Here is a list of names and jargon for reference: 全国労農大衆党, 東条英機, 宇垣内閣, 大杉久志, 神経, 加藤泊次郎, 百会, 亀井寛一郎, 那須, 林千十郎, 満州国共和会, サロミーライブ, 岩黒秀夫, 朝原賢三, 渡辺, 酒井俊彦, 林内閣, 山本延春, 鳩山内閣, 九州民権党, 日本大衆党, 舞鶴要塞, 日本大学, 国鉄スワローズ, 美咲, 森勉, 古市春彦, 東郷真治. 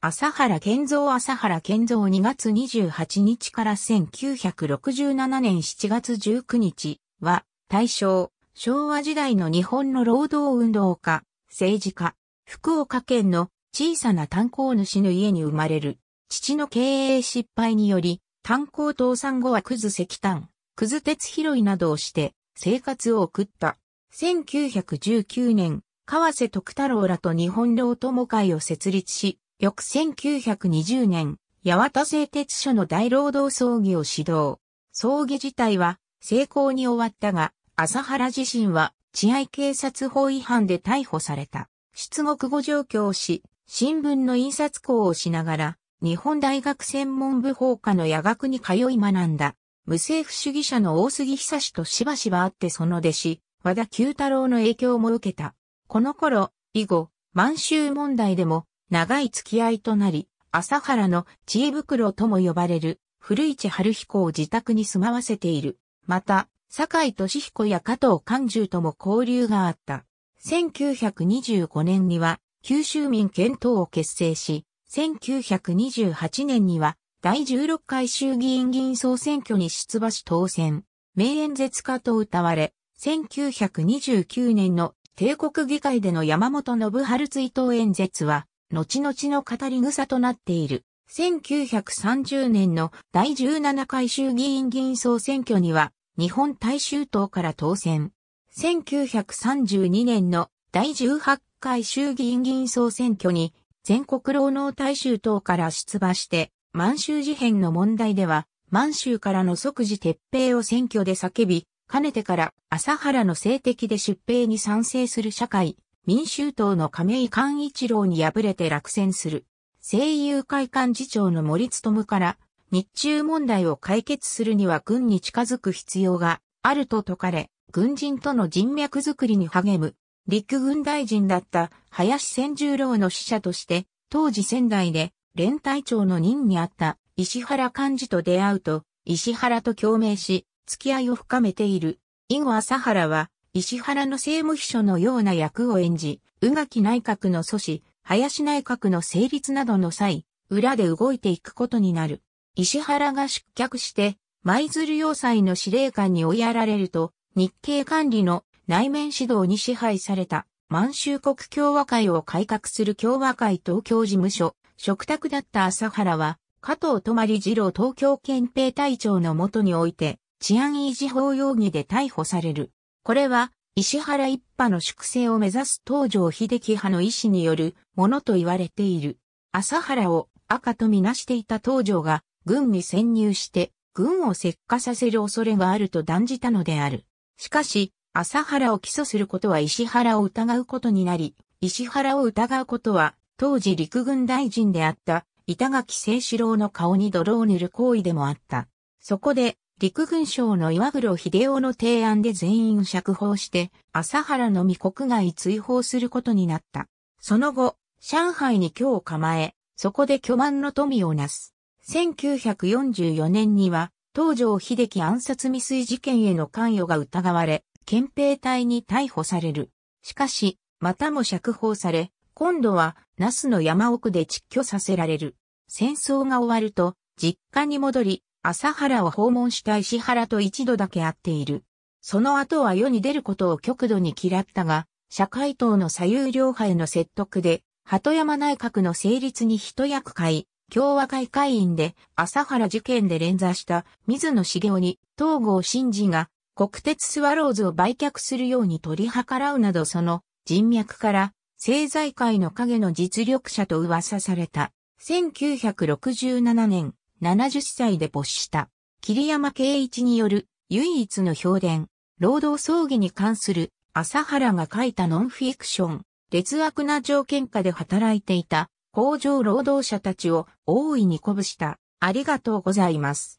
朝原賢三2月28日から1967年7月19日は、大正、昭和時代の日本の労働運動家、政治家、福岡県の小さな炭鉱主の家に生まれる。父の経営失敗により、炭鉱倒産後はくず石炭、くず鉄拾いなどをして生活を送った。1919年、川瀬徳太郎らと日本労友会を設立し、翌1920年、八幡製鉄所の大労働葬儀を指導。葬儀自体は成功に終わったが、朝原自身は治安警察法違反で逮捕された。出国後上京し、新聞の印刷工をしながら、日本大学専門部法科の夜学に通い学んだ。無政府主義者の大杉久志としばしば会ってその弟子、和田久太郎の影響も受けた。この頃、以後、満州問題でも、長い付き合いとなり、朝原の知恵袋とも呼ばれる古市春彦を自宅に住まわせている。また、酒井俊彦や加藤寛重とも交流があった。1925年には九州民権党を結成し、1928年には第16回衆議院議員総選挙に出馬し当選。名演説家と謳われ、1929年の帝国議会での山本延春追悼演説は、後々の語り草となっている。1930年の第17回衆議院議員総選挙には、日本大衆党から当選。1932年の第18回衆議院議員総選挙に、全国労農大衆党から出馬して、満州事変の問題では、満州からの即時撤兵を選挙で叫び、かねてから朝原の政敵で出兵に賛成する社会。民衆党の亀井寛一郎に敗れて落選する。政友会幹事長の森勉から、日中問題を解決するには軍に近づく必要があると説かれ、軍人との人脈づくりに励む。陸軍大臣だった林千十郎の使者として、当時仙台で連隊長の任にあった石原幹事と出会うと、石原と共鳴し、付き合いを深めている。以後朝原は、石原の政務秘書のような役を演じ、宇垣内閣の阻止、林内閣の成立などの際、裏で動いていくことになる。石原が失脚して、舞鶴要塞の司令官に追いやられると、日系管理の内面指導に支配された、満州国共和会を改革する共和会東京事務所、嘱託だった朝原は、加藤泊次郎東京憲兵隊長の下において、治安維持法容疑で逮捕される。これは、石原一派の粛清を目指す東条英機派の意志によるものと言われている。朝原を赤とみなしていた東条が、軍に潜入して、軍を石化させる恐れがあると断じたのである。しかし、朝原を起訴することは石原を疑うことになり、石原を疑うことは、当時陸軍大臣であった、板垣征四郎の顔に泥を塗る行為でもあった。そこで、陸軍省の岩黒秀夫の提案で全員釈放して、朝原のみ国外追放することになった。その後、上海に居を構え、そこで巨万の富をなす。1944年には、東条英機暗殺未遂事件への関与が疑われ、憲兵隊に逮捕される。しかし、またも釈放され、今度は、那須の山奥で蟄居させられる。戦争が終わると、実家に戻り、朝原を訪問した石原と一度だけ会っている。その後は世に出ることを極度に嫌ったが、社会党の左右両派への説得で、鳩山内閣の成立に一役買い、共和会会員で朝原事件で連座した水野茂雄に東郷真治が国鉄スワローズを売却するように取り計らうなどその人脈から政財界の陰の実力者と噂された。1967年。70歳で没した。桐山敬一による唯一の評伝、労働争議に関する朝原が書いたノンフィクション、劣悪な条件下で働いていた工場労働者たちを大いに鼓舞した。ありがとうございます。